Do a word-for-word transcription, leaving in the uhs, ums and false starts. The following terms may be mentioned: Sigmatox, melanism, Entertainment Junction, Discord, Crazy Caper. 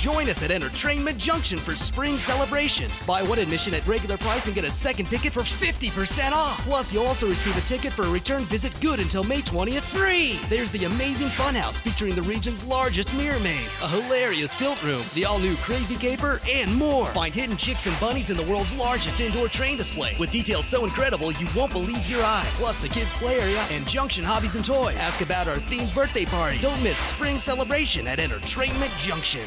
Join us at Entertainment Junction for Spring Celebration. Buy one admission at regular price and get a second ticket for fifty percent off. Plus, you'll also receive a ticket for a return visit good until May twentieth free. There's the amazing Funhouse featuring the region's largest mirror maze, a hilarious tilt room, the all-new Crazy Caper, and more. Find hidden chicks and bunnies in the world's largest indoor train display with details so incredible you won't believe your eyes. Plus, the kids' play area and Junction Hobbies and Toys. Ask about our themed birthday party. Don't miss Spring Celebration at Entertainment Junction.